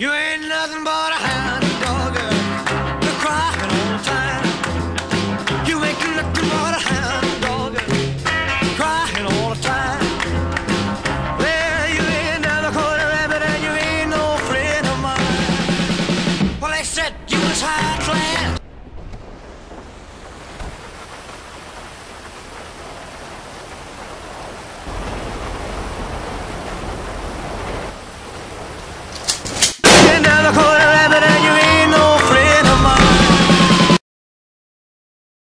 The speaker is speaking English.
You ain't nothing but a hound dog, you're crying all the time. You ain't nothing but a hound dog, you're crying all the time. Well, you ain't never caught a rabbit and you ain't no friend of mine. Well, they said you was high class,